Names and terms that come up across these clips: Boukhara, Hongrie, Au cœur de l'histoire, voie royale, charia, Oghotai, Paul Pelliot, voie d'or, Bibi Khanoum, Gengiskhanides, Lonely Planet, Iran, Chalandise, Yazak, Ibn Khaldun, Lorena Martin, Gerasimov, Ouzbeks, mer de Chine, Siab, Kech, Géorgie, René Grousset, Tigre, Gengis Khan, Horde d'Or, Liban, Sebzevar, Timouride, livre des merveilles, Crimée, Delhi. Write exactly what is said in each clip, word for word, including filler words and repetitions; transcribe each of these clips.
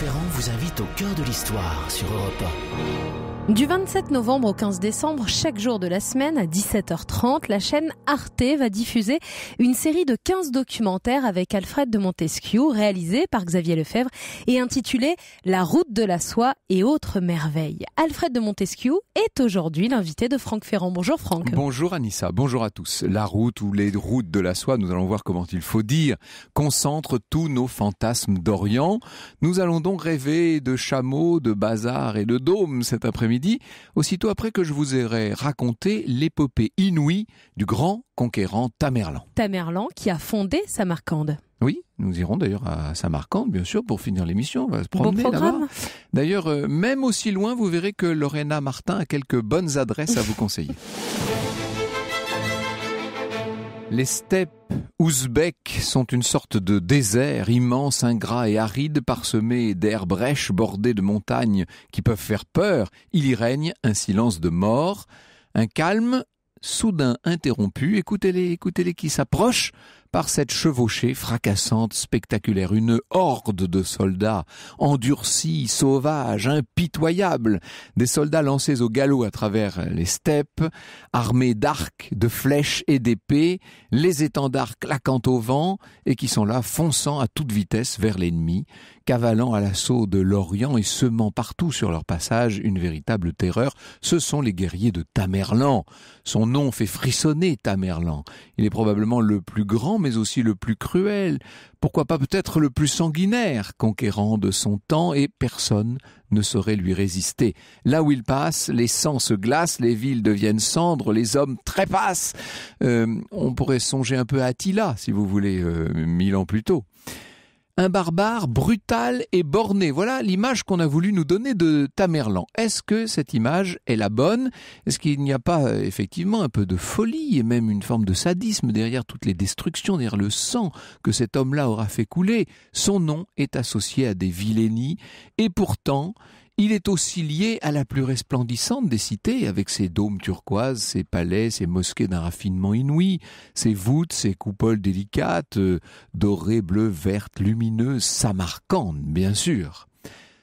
Ferrand vous invite au cœur de l'histoire sur Europe un. Du vingt-sept novembre au quinze décembre, chaque jour de la semaine à dix-sept heures trente, la chaîne Arte va diffuser une série de quinze documentaires avec Alfred de Montesquiou, réalisé par Xavier Lefebvre et intitulé « La route de la soie et autres merveilles ». Alfred de Montesquiou est aujourd'hui l'invité de Franck Ferrand. Bonjour Franck. Bonjour Anissa, bonjour à tous. La route ou les routes de la soie, nous allons voir comment il faut dire, concentre tous nos fantasmes d'Orient. Nous allons donc rêver de chameaux, de bazars et de dômes cet après-midi, aussitôt après que je vous ai raconté l'épopée inouïe du grand conquérant Tamerlan. Tamerlan qui a fondé Samarcande. Oui, nous irons d'ailleurs à Samarcande, bien sûr, pour finir l'émission. On va se promener d'abord. D'ailleurs, euh, même aussi loin, vous verrez que Lorena Martin a quelques bonnes adresses à vous conseiller. Les steppes ouzbeks sont une sorte de désert immense, ingrat et aride, parsemé d'herbes rêches bordées de montagnes qui peuvent faire peur. Il y règne un silence de mort, un calme soudain interrompu. Écoutez-les, écoutez-les qui s'approchent par cette chevauchée fracassante, spectaculaire. Une horde de soldats endurcis, sauvages, impitoyables. Des soldats lancés au galop à travers les steppes, armés d'arcs, de flèches et d'épées, les étendards claquant au vent et qui sont là, fonçant à toute vitesse vers l'ennemi, cavalant à l'assaut de l'Orient et semant partout sur leur passage une véritable terreur. Ce sont les guerriers de Tamerlan. Son nom fait frissonner Tamerlan. Il est probablement le plus grand mais aussi le plus cruel, pourquoi pas peut-être le plus sanguinaire, conquérant de son temps, et personne ne saurait lui résister. Là où il passe, les sangs se glacent, les villes deviennent cendres, les hommes trépassent. Euh, on pourrait songer un peu à Attila, si vous voulez, euh, mille ans plus tôt. Un barbare brutal et borné. Voilà l'image qu'on a voulu nous donner de Tamerlan. Est-ce que cette image est la bonne? Est-ce qu'il n'y a pas effectivement un peu de folie et même une forme de sadisme derrière toutes les destructions, derrière le sang que cet homme-là aura fait couler? Son nom est associé à des vilainies et pourtant... il est aussi lié à la plus resplendissante des cités, avec ses dômes turquoises, ses palais, ses mosquées d'un raffinement inouï, ses voûtes, ses coupoles délicates, euh, dorées, bleues, vertes, lumineuses, Samarcande, bien sûr.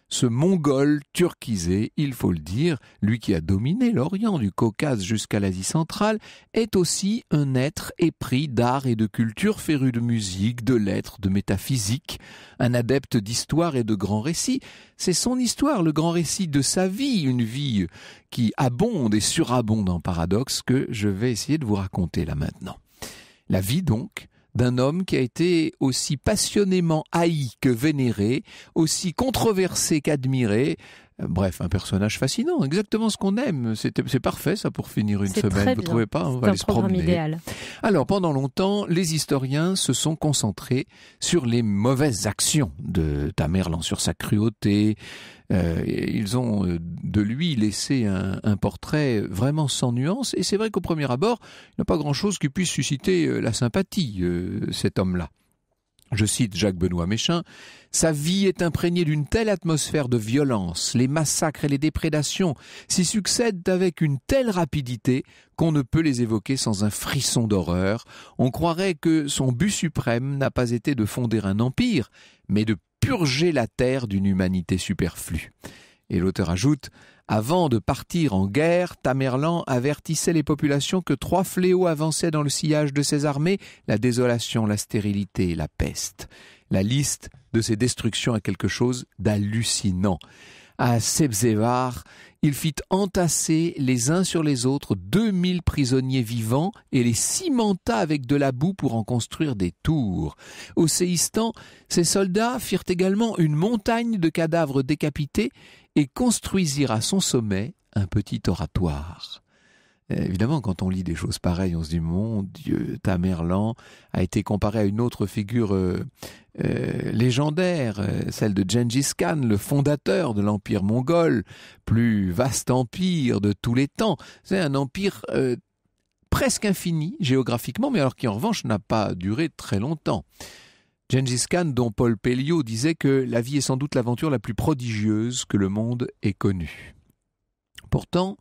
Ce Mongol turquisé, il faut le dire, lui qui a dominé l'Orient du Caucase jusqu'à l'Asie centrale, est aussi un être épris d'art et de culture, féru de musique, de lettres, de métaphysique, un adepte d'histoire et de grands récits. C'est son histoire, le grand récit de sa vie, une vie qui abonde et surabonde en paradoxes que je vais essayer de vous raconter là maintenant. La vie donc d'un homme qui a été aussi passionnément haï que vénéré, aussi controversé qu'admiré. Bref, un personnage fascinant, exactement ce qu'on aime. C'est parfait ça pour finir une semaine, vous ne trouvez pas? On va aller se promener. Idéal. Alors pendant longtemps, les historiens se sont concentrés sur les mauvaises actions de Tamerlan, sur sa cruauté. Euh, ils ont de lui laissé un, un portrait vraiment sans nuance. Et c'est vrai qu'au premier abord, il n'y a pas grand-chose qui puisse susciter la sympathie, euh, cet homme-là. Je cite Jacques Benoist-Méchin, « Sa vie est imprégnée d'une telle atmosphère de violence, les massacres et les déprédations s'y succèdent avec une telle rapidité qu'on ne peut les évoquer sans un frisson d'horreur. On croirait que son but suprême n'a pas été de fonder un empire, mais de purger la terre d'une humanité superflue. » Et l'auteur ajoute, « Avant de partir en guerre, Tamerlan avertissait les populations que trois fléaux avançaient dans le sillage de ses armées, la désolation, la stérilité et la peste. La liste de ces destructions a quelque chose d'hallucinant. À Sebzevar, il fit entasser les uns sur les autres deux mille prisonniers vivants et les cimenta avec de la boue pour en construire des tours. Au Séistan, ses soldats firent également une montagne de cadavres décapités et construisirent à son sommet un petit oratoire. » Évidemment, quand on lit des choses pareilles, on se dit « Mon Dieu, Tamerlan a été comparé à une autre figure euh, euh, légendaire, euh, celle de Gengis Khan, le fondateur de l'Empire mongol, plus vaste empire de tous les temps. » C'est un empire euh, presque infini géographiquement, mais alors qui en revanche n'a pas duré très longtemps. Gengis Khan, dont Paul Pelliot disait que « La vie est sans doute l'aventure la plus prodigieuse que le monde ait connue. » Pourtant,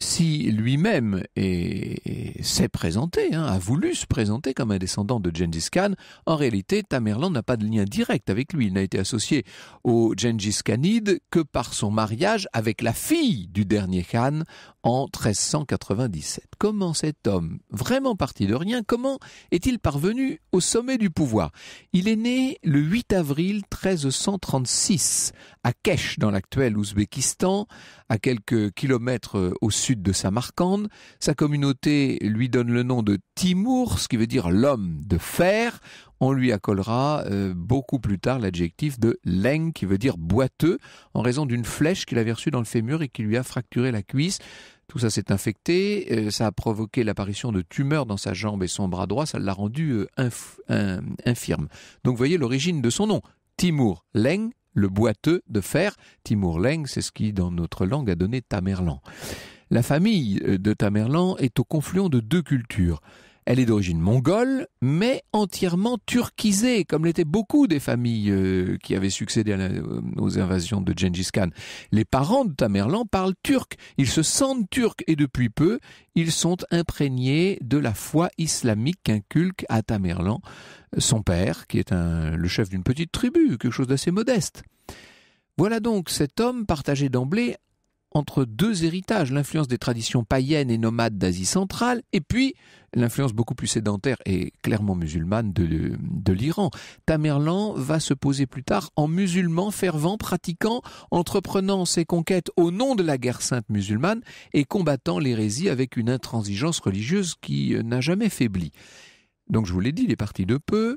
si lui-même s'est présenté, hein, a voulu se présenter comme un descendant de Gengis Khan, en réalité, Tamerlan n'a pas de lien direct avec lui. Il n'a été associé aux Gengiskhanides que par son mariage avec la fille du dernier Khan en mille trois cent quatre-vingt-dix-sept. Comment cet homme, vraiment parti de rien, comment est-il parvenu au sommet du pouvoir? Il est né le huit avril mille trois cent trente-six à Kech, dans l'actuel Ouzbékistan, à quelques kilomètres au sud de Samarcande. Sa communauté lui donne le nom de Timour, ce qui veut dire l'homme de fer. On lui accolera euh, beaucoup plus tard l'adjectif de leng, qui veut dire boiteux, en raison d'une flèche qu'il avait reçue dans le fémur et qui lui a fracturé la cuisse. Tout ça s'est infecté, euh, ça a provoqué l'apparition de tumeurs dans sa jambe et son bras droit, ça l'a rendu euh, inf un, infirme. Donc voyez l'origine de son nom, Timour Leng, le boiteux de fer. Timour Leng, c'est ce qui dans notre langue a donné Tamerlan. La famille de Tamerlan est au confluent de deux cultures. Elle est d'origine mongole, mais entièrement turquisée, comme l'étaient beaucoup des familles euh, qui avaient succédé à la, aux invasions de Gengis Khan. Les parents de Tamerlan parlent turc, ils se sentent turcs et depuis peu, ils sont imprégnés de la foi islamique qu'inculque à Tamerlan son père, qui est un, le chef d'une petite tribu, quelque chose d'assez modeste. Voilà donc cet homme partagé d'emblée entre deux héritages, l'influence des traditions païennes et nomades d'Asie centrale, et puis l'influence beaucoup plus sédentaire et clairement musulmane de, de l'Iran. Tamerlan va se poser plus tard en musulman fervent, pratiquant, entreprenant ses conquêtes au nom de la guerre sainte musulmane et combattant l'hérésie avec une intransigeance religieuse qui n'a jamais faibli. Donc je vous l'ai dit, il est parti de peu.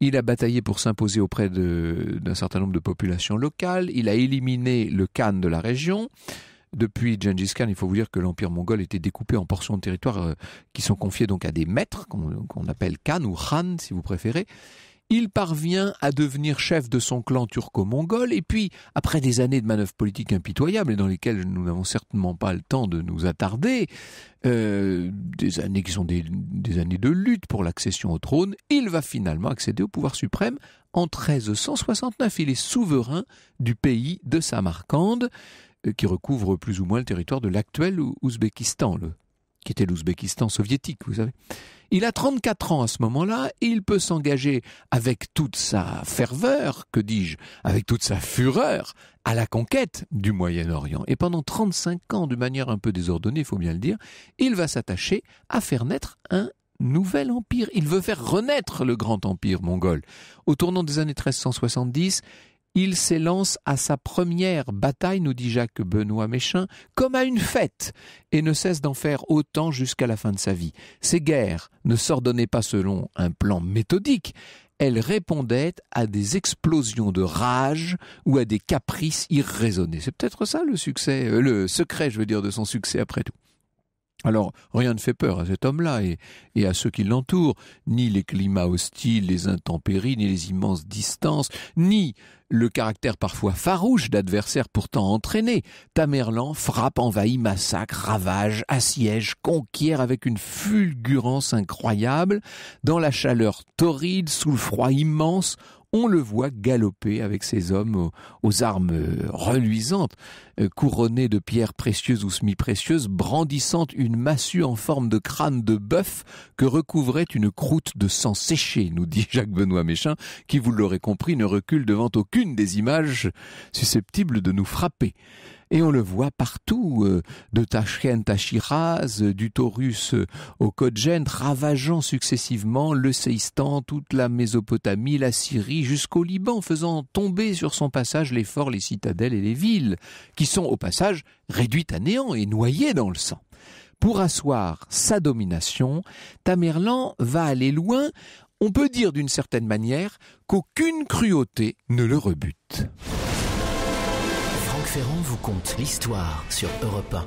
Il a bataillé pour s'imposer auprès d'un certain nombre de populations locales. Il a éliminé le Khan de la région. Depuis Gengis Khan, il faut vous dire que l'Empire mongol était découpé en portions de territoire qui sont confiées donc à des maîtres, qu'on qu'on appelle Khan ou Khan si vous préférez. Il parvient à devenir chef de son clan turco-mongol et puis, après des années de manœuvres politiques impitoyables et dans lesquelles nous n'avons certainement pas le temps de nous attarder, euh, des années qui sont des, des années de lutte pour l'accession au trône, il va finalement accéder au pouvoir suprême en mille trois cent soixante-neuf. Il est souverain du pays de Samarcande, qui recouvre plus ou moins le territoire de l'actuel Ouzbékistan, le, qui était l'Ouzbékistan soviétique, vous savez. Il a trente-quatre ans à ce moment-là, et il peut s'engager avec toute sa ferveur, que dis-je, avec toute sa fureur, à la conquête du Moyen-Orient. Et pendant trente-cinq ans, de manière un peu désordonnée, il faut bien le dire, il va s'attacher à faire naître un nouvel empire. Il veut faire renaître le grand empire mongol. Au tournant des années mille trois cent soixante-dix, il s'élance à sa première bataille, nous dit Jacques Benoist-Méchin, comme à une fête, et ne cesse d'en faire autant jusqu'à la fin de sa vie. Ces guerres ne s'ordonnaient pas selon un plan méthodique, elles répondaient à des explosions de rage ou à des caprices irraisonnés. C'est peut-être ça le succès, euh, le secret, je veux dire, de son succès après tout. Alors, rien ne fait peur à cet homme-là et, et à ceux qui l'entourent, ni les climats hostiles, les intempéries, ni les immenses distances, ni le caractère parfois farouche d'adversaires pourtant entraînés. Tamerlan frappe, envahit, massacre, ravage, assiège, conquiert avec une fulgurance incroyable. Dans la chaleur torride, sous le froid immense, on le voit galoper avec ses hommes aux armes reluisantes, couronnés de pierres précieuses ou semi-précieuses, brandissant une massue en forme de crâne de bœuf que recouvrait une croûte de sang séché, nous dit Jacques Benoist-Méchin, qui, vous l'aurez compris, ne recule devant aucune des images susceptibles de nous frapper. Et on le voit partout, euh, de Tachkent à Shiraz, euh, du Taurus euh, au Kodjen, ravageant successivement le Séistan, toute la Mésopotamie, la Syrie, jusqu'au Liban, faisant tomber sur son passage les forts, les citadelles et les villes, qui sont au passage réduites à néant et noyées dans le sang. Pour asseoir sa domination, Tamerlan va aller loin. On peut dire d'une certaine manière qu'aucune cruauté ne le rebute. Franck Ferrand vous conte l'histoire sur Europe un.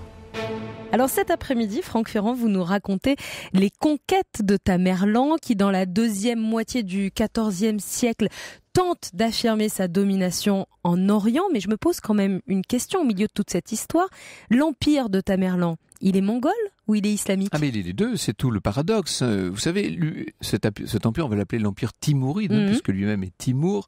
Alors cet après-midi, Franck Ferrand, vous nous racontez les conquêtes de Tamerlan qui, dans la deuxième moitié du quatorzième siècle, tente d'affirmer sa domination en Orient. Mais je me pose quand même une question au milieu de toute cette histoire. L'empire de Tamerlan, il est mongol ou il est islamique? Ah mais il est les deux, c'est tout le paradoxe. Vous savez, lui, cet, cet empire, on va l'appeler l'empire timouride, mmh. puisque lui-même est Timour.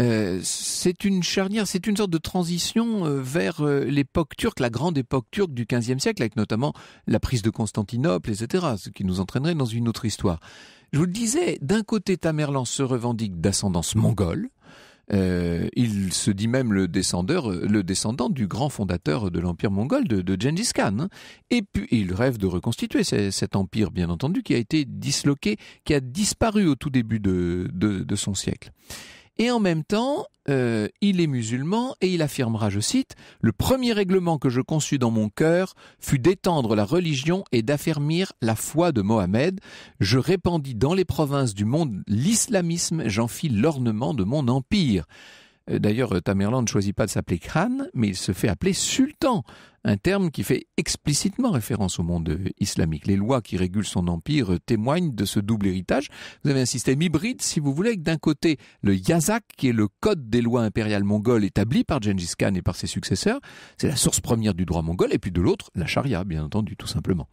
Euh, c'est une charnière, c'est une sorte de transition euh, vers euh, l'époque turque, la grande époque turque du quinzième siècle, avec notamment la prise de Constantinople, et cetera, ce qui nous entraînerait dans une autre histoire. Je vous le disais, d'un côté, Tamerlan se revendique d'ascendance mongole. Euh, il se dit même le, le descendant du grand fondateur de l'Empire mongol, de, de Gengis Khan. Et puis, il rêve de reconstituer cet empire, bien entendu, qui a été disloqué, qui a disparu au tout début de, de, de son siècle. Et en même temps, euh, il est musulman et il affirmera, je cite, « Le premier règlement que je conçus dans mon cœur fut d'étendre la religion et d'affermir la foi de Mohammed. Je répandis dans les provinces du monde l'islamisme, j'en fis l'ornement de mon empire. » D'ailleurs, Tamerlan ne choisit pas de s'appeler Khan, mais il se fait appeler sultan, un terme qui fait explicitement référence au monde islamique. Les lois qui régulent son empire témoignent de ce double héritage. Vous avez un système hybride, si vous voulez, avec d'un côté le Yazak, qui est le code des lois impériales mongoles établi par Gengis Khan et par ses successeurs. C'est la source première du droit mongol. Et puis de l'autre, la charia, bien entendu, tout simplement.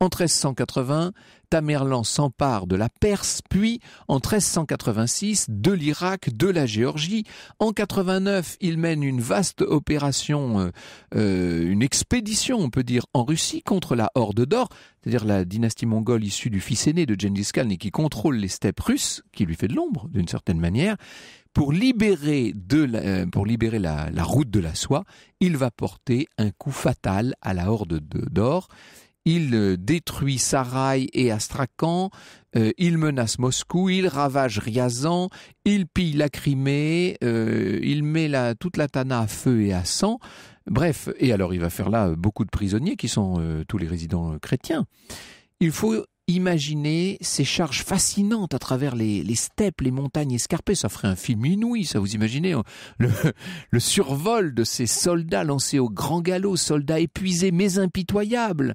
En mille trois cent quatre-vingts, Tamerlan s'empare de la Perse, puis en mille trois cent quatre-vingt-six, de l'Irak, de la Géorgie. En mille trois cent quatre-vingt-neuf, il mène une vaste opération, euh, une expédition, on peut dire, en Russie contre la Horde d'Or, c'est-à-dire la dynastie mongole issue du fils aîné de Gengis Khan et qui contrôle les steppes russes, qui lui fait de l'ombre d'une certaine manière. Pour libérer, de la, pour libérer la, la route de la soie, il va porter un coup fatal à la Horde d'Or. Il détruit Saraï et Astrakhan, euh, il menace Moscou, il ravage Ryazan, il pille la Crimée, euh, il met la, toute la Tana à feu et à sang. Bref, et alors il va faire là beaucoup de prisonniers qui sont euh, tous les résidents chrétiens. Il faut imaginer ces charges fascinantes à travers les, les steppes, les montagnes escarpées. Ça ferait un film inouï, ça, vous imaginez le, le survol de ces soldats lancés au grand galop, soldats épuisés mais impitoyables.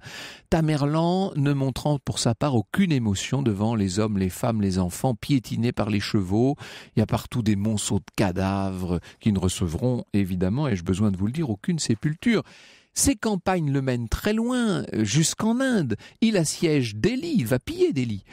Tamerlan ne montrant pour sa part aucune émotion devant les hommes, les femmes, les enfants piétinés par les chevaux. Il y a partout des monceaux de cadavres qui ne recevront évidemment, ai-je besoin de vous le dire, aucune sépulture. Ses campagnes le mènent très loin, jusqu'en Inde. Il assiège Delhi, il va piller Delhi.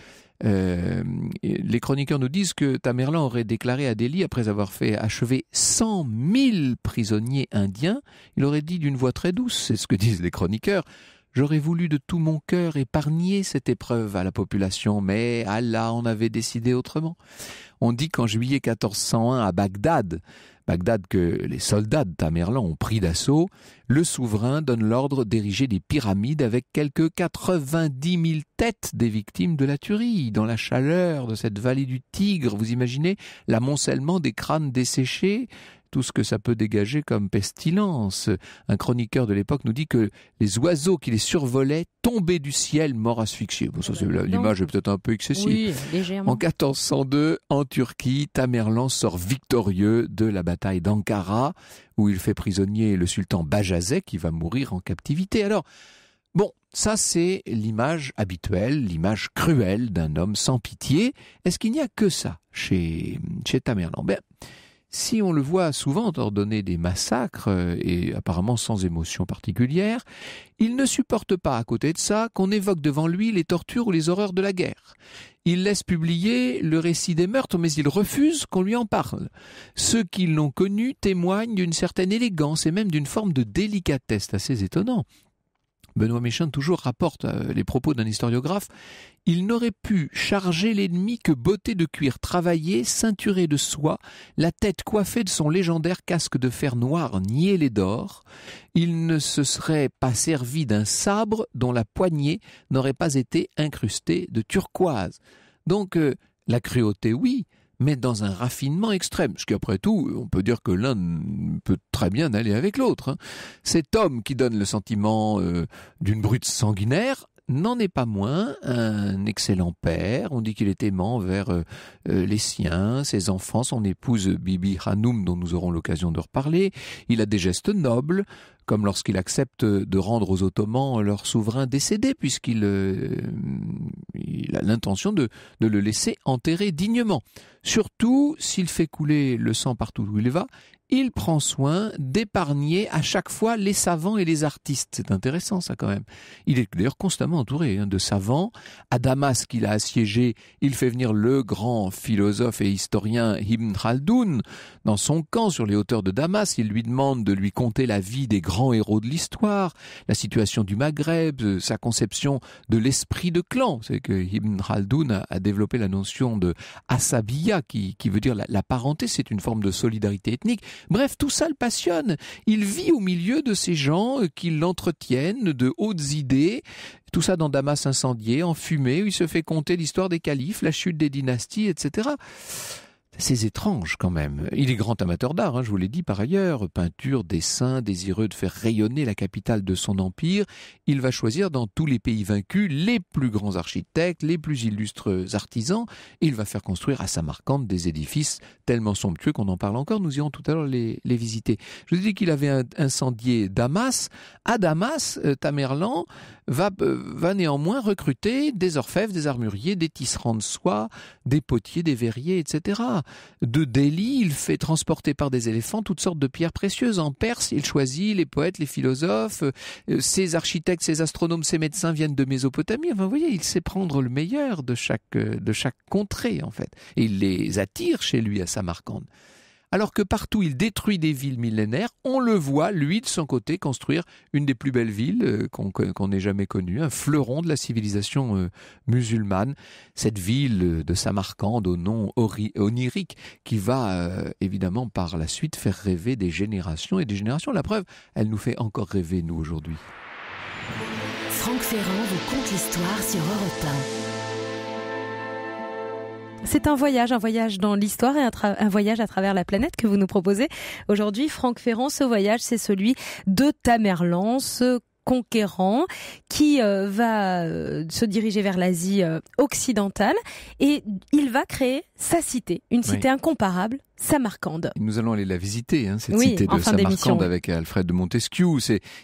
Euh, les chroniqueurs nous disent que Tamerlan aurait déclaré à Delhi, après avoir fait achever cent mille prisonniers indiens, il aurait dit d'une voix très douce, c'est ce que disent les chroniqueurs, « J'aurais voulu de tout mon cœur épargner cette épreuve à la population, mais Allah en avait décidé autrement. » On dit qu'en juillet mille quatre cent un à Bagdad, Bagdad que les soldats de Tamerlan ont pris d'assaut, le souverain donne l'ordre d'ériger des pyramides avec quelques quatre-vingt-dix mille têtes des victimes de la tuerie. Dans la chaleur de cette vallée du Tigre, vous imaginez l'amoncellement des crânes desséchés, tout ce que ça peut dégager comme pestilence. Un chroniqueur de l'époque nous dit que les oiseaux qui les survolaient tombaient du ciel morts asphyxiés. Bon, l'image est peut-être un peu excessive. Oui, légèrement. En mille quatre cent deux, en Turquie, Tamerlan sort victorieux de la bataille d'Ankara, où il fait prisonnier le sultan Bajazet, qui va mourir en captivité. Alors, bon, ça c'est l'image habituelle, l'image cruelle d'un homme sans pitié. Est-ce qu'il n'y a que ça chez, chez Tamerlan? Ben, si on le voit souvent ordonner des massacres, et apparemment sans émotion particulière, il ne supporte pas à côté de ça qu'on évoque devant lui les tortures ou les horreurs de la guerre. Il laisse publier le récit des meurtres, mais il refuse qu'on lui en parle. Ceux qui l'ont connu témoignent d'une certaine élégance et même d'une forme de délicatesse assez étonnant. Benoist-Méchin toujours rapporte les propos d'un historiographe. Il n'aurait pu charger l'ennemi que botté de cuir travaillé, ceinturé de soie, la tête coiffée de son légendaire casque de fer noir niellé d'or. Il ne se serait pas servi d'un sabre dont la poignée n'aurait pas été incrustée de turquoise. Donc, euh, la cruauté, oui, mais dans un raffinement extrême. Ce qui, après tout, on peut dire que l'un peut très bien aller avec l'autre, hein. Cet homme qui donne le sentiment euh, d'une brute sanguinaire n'en est pas moins un excellent père. On dit qu'il est aimant vers euh, les siens, ses enfants, son épouse Bibi Khanoum, dont nous aurons l'occasion de reparler. Il a des gestes nobles. comme lorsqu'il accepte de rendre aux Ottomans leur souverain décédé, puisqu'il euh, il a l'intention de, de le laisser enterrer dignement. Surtout, s'il fait couler le sang partout où il va, il prend soin d'épargner à chaque fois les savants et les artistes. C'est intéressant ça quand même. Il est d'ailleurs constamment entouré hein, de savants. À Damas, qu'il a assiégé, il fait venir le grand philosophe et historien Ibn Khaldun dans son camp sur les hauteurs de Damas. Il lui demande de lui conter la vie des grands héros de l'histoire, la situation du Maghreb, sa conception de l'esprit de clan. C'est que Ibn Khaldun a, a développé la notion de asabiya qui, qui veut dire la, la parenté. C'est une forme de solidarité ethnique. Bref, tout ça le passionne. Il vit au milieu de ces gens qui l'entretiennent de hautes idées. Tout ça dans Damas incendié, en fumée, où il se fait conter l'histoire des califes, la chute des dynasties, et cetera. C'est étrange quand même. Il est grand amateur d'art, hein, je vous l'ai dit par ailleurs. Peinture, dessin, désireux de faire rayonner la capitale de son empire. Il va choisir dans tous les pays vaincus les plus grands architectes, les plus illustres artisans. Il va faire construire à Samarcande des édifices tellement somptueux qu'on en parle encore. Nous irons tout à l'heure les, les visiter. Je vous ai dit qu'il avait incendié Damas. À Damas, Tamerlan va, va néanmoins recruter des orfèvres, des armuriers, des tisserands de soie, des potiers, des verriers, et cetera. De Delhi, il fait transporter par des éléphants toutes sortes de pierres précieuses. En Perse, il choisit les poètes, les philosophes, ses architectes, ses astronomes, ses médecins viennent de Mésopotamie. Enfin, vous voyez, il sait prendre le meilleur de chaque, de chaque contrée, en fait. Et il les attire chez lui à Samarcande. Alors que partout, il détruit des villes millénaires, on le voit, lui, de son côté, construire une des plus belles villes qu'on qu'on ait jamais connue, un fleuron de la civilisation musulmane. Cette ville de Samarcande, au nom onirique, qui va, euh, évidemment, par la suite, faire rêver des générations et des générations. La preuve, elle nous fait encore rêver, nous, aujourd'hui. Franck Ferrand vous conte l'histoire sur Europe un. C'est un voyage, un voyage dans l'histoire et un, un voyage à travers la planète que vous nous proposez. Aujourd'hui, Franck Ferrand, ce voyage, c'est celui de Tamerlan, ce conquérant qui euh, va euh, se diriger vers l'Asie euh, occidentale et il va créer sa cité, une cité oui. incomparable. Samarcande. Nous allons aller la visiter, hein, cette oui, cité de Samarcande avec Alfred de Montesquiou.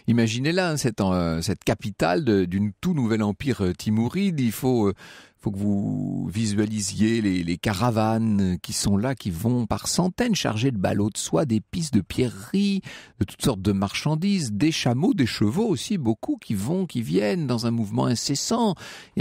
Imaginez-la, hein, cette, euh, cette capitale d'une tout nouvel empire euh, timouride. Il faut, euh, faut que vous visualisiez les, les caravanes qui sont là, qui vont par centaines chargées de ballots de soie, d'épices, de pierreries, de toutes sortes de marchandises, des chameaux, des chevaux aussi, beaucoup qui vont, qui viennent dans un mouvement incessant.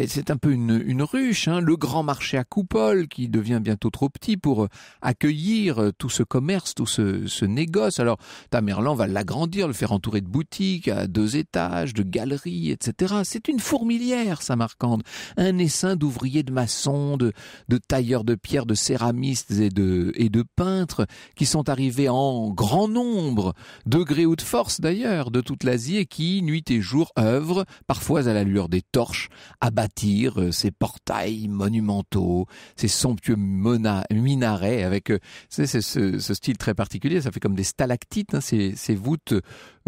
C'est un peu une, une ruche, hein, le grand marché à coupole qui devient bientôt trop petit pour accueillir tout ce commerce, tout ce, ce négoce. Alors Tamerlan va l'agrandir, le faire entourer de boutiques à deux étages, de galeries, et cetera. C'est une fourmilière, Samarcande. Un essaim d'ouvriers, de maçons, de, de tailleurs de pierre, de céramistes et de, et de peintres qui sont arrivés en grand nombre, de gré ou de force d'ailleurs, de toute l'Asie et qui, nuit et jour, œuvrent, parfois à la lueur des torches, à bâtir ces portails monumentaux, ces somptueux mona, minarets avec... C'est ce, ce style très particulier, ça fait comme des stalactites, hein, ces, ces voûtes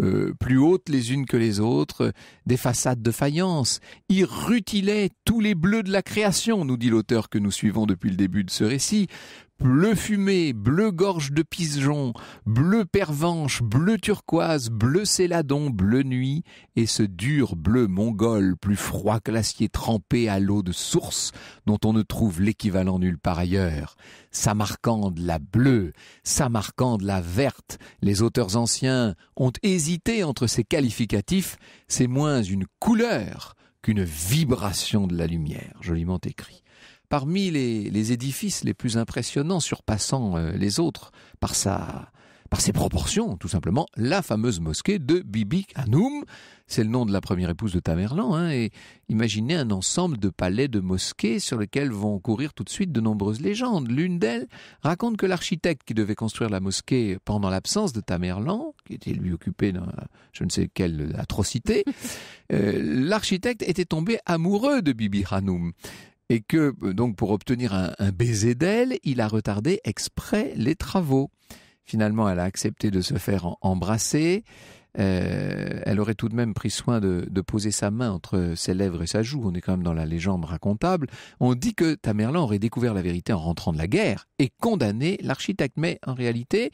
euh, plus hautes les unes que les autres, euh, des façades de faïence. Il rutilait tous les bleus de la création, nous dit l'auteur que nous suivons depuis le début de ce récit. Bleu fumé, bleu gorge de pigeon, bleu pervenche, bleu turquoise, bleu céladon, bleu nuit, et ce dur bleu mongol, plus froid que l'acier trempé à l'eau de source, dont on ne trouve l'équivalent nulle part ailleurs. Samarcande la bleue, Samarcande la verte, les auteurs anciens ont hésité entre ces qualificatifs, c'est moins une couleur qu'une vibration de la lumière, joliment écrit. Parmi les, les édifices les plus impressionnants, surpassant euh, les autres par, sa, par ses proportions, tout simplement, la fameuse mosquée de Bibi Khanoum. C'est le nom de la première épouse de Tamerlan. Hein, et imaginez un ensemble de palais, de mosquées sur lesquels vont courir tout de suite de nombreuses légendes. L'une d'elles raconte que l'architecte qui devait construire la mosquée pendant l'absence de Tamerlan, qui était lui occupé dans je ne sais quelle atrocité, euh, l'architecte était tombé amoureux de Bibi Khanoum. Et que, donc, pour obtenir un, un baiser d'elle, il a retardé exprès les travaux. Finalement, elle a accepté de se faire embrasser. Euh, elle aurait tout de même pris soin de, de poser sa main entre ses lèvres et sa joue. On est quand même dans la légende racontable. On dit que Tamerlan aurait découvert la vérité en rentrant de la guerre et condamné l'architecte. Mais en réalité...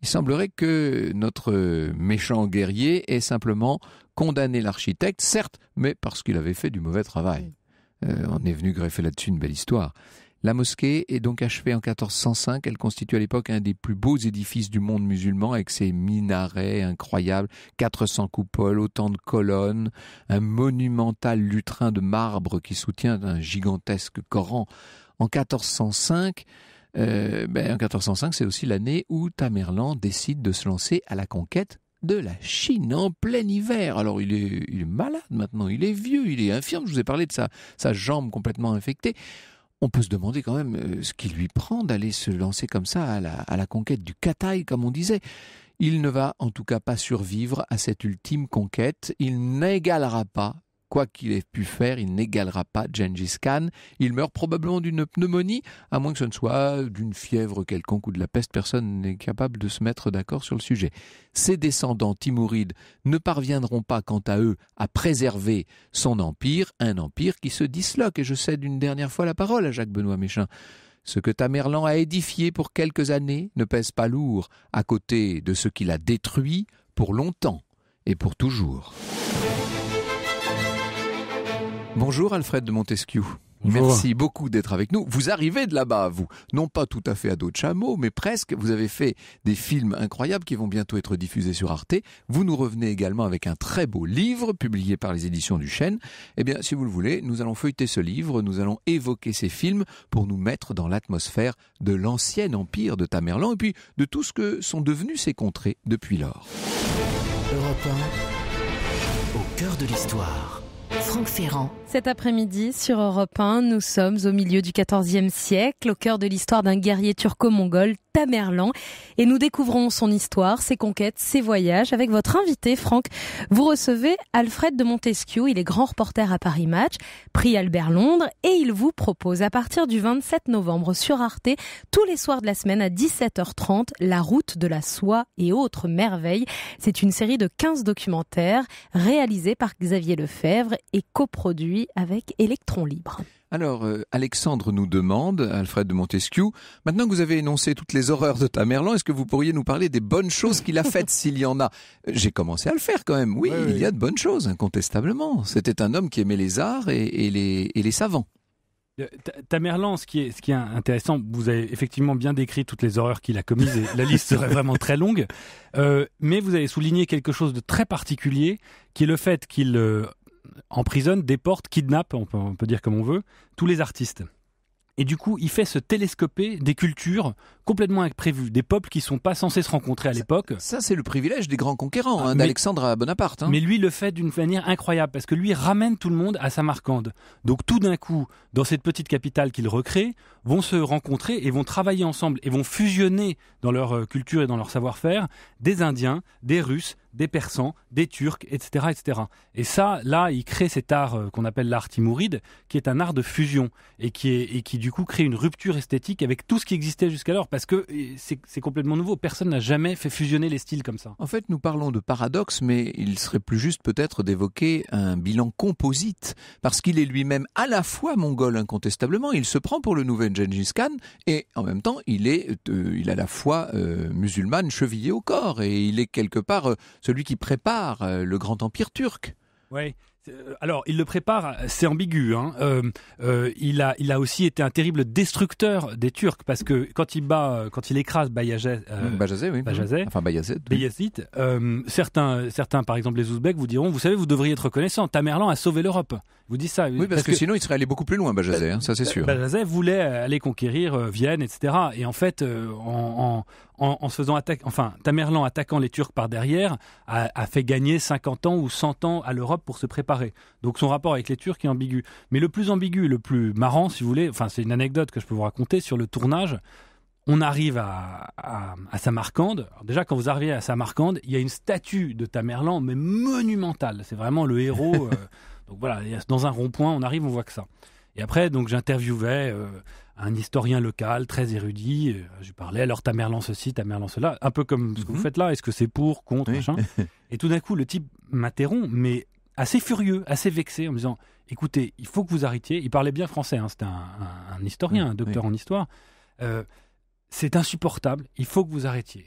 Il semblerait que notre méchant guerrier ait simplement condamné l'architecte, certes, mais parce qu'il avait fait du mauvais travail. Euh, on est venu greffer là-dessus une belle histoire. La mosquée est donc achevée en quatorze cent cinq. Elle constitue à l'époque un des plus beaux édifices du monde musulman, avec ses minarets incroyables, quatre cents coupoles, autant de colonnes, un monumental lutrin de marbre qui soutient un gigantesque Coran. En quatorze cent cinq, euh, ben en quatorze cent cinq, c'est aussi l'année où Tamerlan décide de se lancer à la conquête de la Chine en plein hiver. Alors il est, il est malade maintenant, il est vieux, il est infirme. Je vous ai parlé de sa, sa jambe complètement infectée. On peut se demander quand même ce qui lui prend d'aller se lancer comme ça à la, à la conquête du Cathay, comme on disait. Il ne va en tout cas pas survivre à cette ultime conquête. Il n'égalera pas, quoi qu'il ait pu faire, il n'égalera pas Gengis Khan. Il meurt probablement d'une pneumonie, à moins que ce ne soit d'une fièvre quelconque ou de la peste. Personne n'est capable de se mettre d'accord sur le sujet. Ses descendants timourides ne parviendront pas, quant à eux, à préserver son empire, un empire qui se disloque. Et je cède une dernière fois la parole à Jacques Benoist-Méchin. Ce que Tamerlan a édifié pour quelques années ne pèse pas lourd à côté de ce qu'il a détruit pour longtemps et pour toujours. Bonjour Alfred de Montesquiou. Bonjour. Merci beaucoup d'être avec nous. Vous arrivez de là-bas, vous. Non pas tout à fait à dos de chameau, mais presque. Vous avez fait des films incroyables qui vont bientôt être diffusés sur Arte. Vous nous revenez également avec un très beau livre publié par les éditions du Chêne. Eh bien, si vous le voulez, nous allons feuilleter ce livre, nous allons évoquer ces films pour nous mettre dans l'atmosphère de l'ancien empire de Tamerlan et puis de tout ce que sont devenus ces contrées depuis lors. Europe un, au cœur de l'histoire. Franck Ferrand. Cet après-midi, sur Europe un, nous sommes au milieu du quatorzième siècle, au cœur de l'histoire d'un guerrier turco-mongol, Tamerlan. Et nous découvrons son histoire, ses conquêtes, ses voyages. Avec votre invité, Franck, vous recevez Alfred de Montesquiou. Il est grand reporter à Paris Match, prix Albert Londres. Et il vous propose, à partir du vingt-sept novembre, sur Arte, tous les soirs de la semaine à dix-sept heures trente, La route de la soie et autres merveilles. C'est une série de quinze documentaires réalisés par Xavier Lefebvre et coproduit avec Électron Libre. Alors, euh, Alexandre nous demande, Alfred de Montesquiou, maintenant que vous avez énoncé toutes les horreurs de Tamerlan, est-ce que vous pourriez nous parler des bonnes choses qu'il a faites, s'il y en a? J'ai commencé à le faire quand même, oui, ouais, il oui. y a de bonnes choses, incontestablement. C'était un homme qui aimait les arts et, et, les, et les savants. Tamerlan, ce qui est, ce qui est intéressant, vous avez effectivement bien décrit toutes les horreurs qu'il a commises, et la liste serait vraiment très longue, euh, mais vous avez souligné quelque chose de très particulier, qui est le fait qu'il... Euh, emprisonne, déporte, kidnappe, on peut, on peut dire comme on veut, tous les artistes. Et du coup, il fait se télescoper des cultures complètement imprévues, des peuples qui ne sont pas censés se rencontrer à l'époque. Ça, ça c'est le privilège des grands conquérants, hein, d'Alexandre à Bonaparte. Hein. Mais lui le fait d'une manière incroyable, parce que lui ramène tout le monde à Samarcande. Donc tout d'un coup, dans cette petite capitale qu'il recrée, vont se rencontrer et vont travailler ensemble, et vont fusionner dans leur culture et dans leur savoir-faire, des Indiens, des Russes, des Persans, des Turcs, et cetera, et cetera. Et ça, là, il crée cet art qu'on appelle l'art timouride, qui est un art de fusion et qui, est, et qui, du coup, crée une rupture esthétique avec tout ce qui existait jusqu'alors, parce que c'est complètement nouveau. Personne n'a jamais fait fusionner les styles comme ça. En fait, nous parlons de paradoxe, mais il serait plus juste peut-être d'évoquer un bilan composite, parce qu'il est lui-même à la fois mongol incontestablement, il se prend pour le nouvel Gengis Khan, et en même temps, il est euh, il a la foi euh, musulmane chevillée au corps, et il est quelque part... Euh, celui qui prépare le grand empire turc. Oui. Alors, il le prépare, c'est ambigu. Hein. Euh, euh, il, a, il a aussi été un terrible destructeur des Turcs, parce que quand il bat, quand il écrase Bajazet, euh, Bajazet, oui. Bajazet, enfin Bajazet, oui. euh, certains, certains, par exemple les Ouzbeks, vous diront, vous savez, vous devriez être reconnaissant. Tamerlan a sauvé l'Europe. Vous dites ça. Oui, parce, parce que, que sinon, il serait allé beaucoup plus loin, Bajazet. Hein, ça, c'est sûr. Bajazet voulait aller conquérir euh, Vienne, et cetera. Et en fait, euh, en, en, en, en se faisant attaquer, enfin, Tamerlan attaquant les Turcs par derrière, a, a fait gagner cinquante ans ou cent ans à l'Europe pour se préparer. Donc son rapport avec les Turcs est ambigu. Mais le plus ambigu, le plus marrant, si vous voulez, enfin c'est une anecdote que je peux vous raconter sur le tournage. On arrive à, à, à Samarcande. Alors déjà, quand vous arrivez à Samarcande, il y a une statue de Tamerlan, mais monumentale. C'est vraiment le héros. Euh, donc voilà, dans un rond-point, on arrive, on voit que ça. Et après, donc j'interviewais euh, un historien local très érudit. Euh, je parlais alors Tamerlan ceci, Tamerlan cela, un peu comme ce que mm-hmm. vous faites là. Est-ce que c'est pour, contre, oui. machin. Et tout d'un coup, le type m'interrompt, mais assez furieux, assez vexé, en me disant « Écoutez, il faut que vous arrêtiez. » Il parlait bien français, hein, c'était un, un, un historien, oui, un docteur oui. en histoire. Euh, « C'est insupportable, il faut que vous arrêtiez. »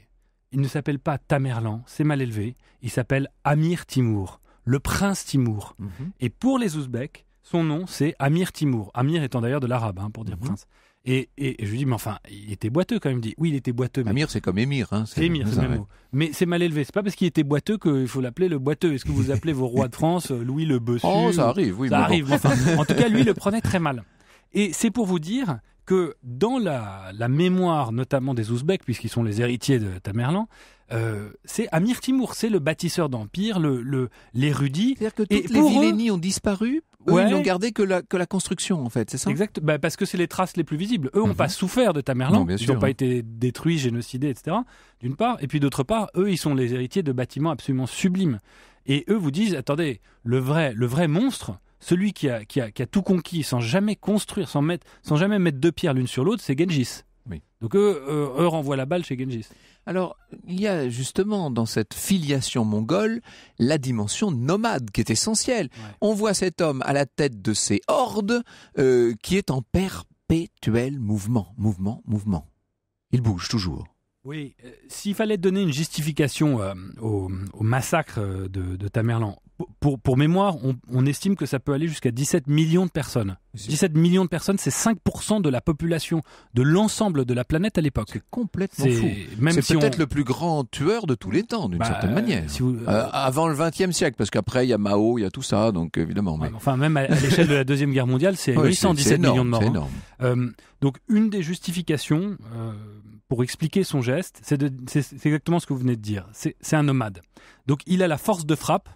Il ne s'appelle pas Tamerlan, c'est mal élevé. Il s'appelle Amir Timour, le prince Timour. Mmh. Et pour les Ouzbeks, son nom, c'est Amir Timour. Amir étant d'ailleurs de l'arabe, hein, pour dire mmh. prince. Et, et, et je lui dis, mais enfin, il était boiteux quand même. Dit. Oui, il était boiteux. Mais... Amir, c'est comme Émir. Hein, c'est Émir, c'est le même mot. Mais c'est mal élevé. C'est pas parce qu'il était boiteux qu'il faut l'appeler le boiteux. Est-ce que vous appelez vos rois de France Louis le Bossu? Oh, ça arrive, oui. Ça mais arrive, bon. Enfin, en tout cas, lui, il le prenait très mal. Et c'est pour vous dire que dans la, la mémoire, notamment des Ouzbeks, puisqu'ils sont les héritiers de Tamerlan, Euh, c'est Amir Timour, c'est le bâtisseur d'empire, le l'érudit. C'est-à-dire que toutes et les vilainies eux... ont disparu, eux, ouais. Ils n'ont gardé que la, que la construction, en fait, c'est ça ? Exact, bah parce que c'est les traces les plus visibles. Eux n'ont mm-hmm. pas souffert de Tamerlan, non, bien sûr, ils n'ont pas été détruits, génocidés, et cetera, d'une part. Et puis d'autre part, eux, ils sont les héritiers de bâtiments absolument sublimes. Et eux vous disent, attendez, le vrai, le vrai monstre, celui qui a, qui, a, qui a tout conquis sans jamais construire, sans, mettre, sans jamais mettre deux pierres l'une sur l'autre, c'est Gengis. Oui. Donc eux, eux, eux renvoient la balle chez Gengis. Alors, il y a justement dans cette filiation mongole la dimension nomade qui est essentielle. Ouais. On voit cet homme à la tête de ces hordes euh, qui est en perpétuel mouvement, mouvement, mouvement. Il bouge toujours. Oui, euh, s'il fallait donner une justification euh, au, au massacre de, de Tamerlan, pour, pour mémoire, on, on estime que ça peut aller jusqu'à dix-sept millions de personnes. dix-sept millions de personnes, c'est cinq pour cent de la population de l'ensemble de la planète à l'époque. C'est complètement fou. C'est si peut-être on... le plus grand tueur de tous les temps, d'une bah, certaine manière. Si vous... euh, avant le vingtième siècle, parce qu'après, il y a Mao, il y a tout ça, donc évidemment. Mais... Ouais, enfin, même à l'échelle de la Deuxième Guerre mondiale, c'est ouais, huit cent dix-sept millions de morts. C'est énorme. Hein. Euh, donc, une des justifications euh, pour expliquer son geste, c'est exactement ce que vous venez de dire. C'est un nomade. Donc, il a la force de frappe.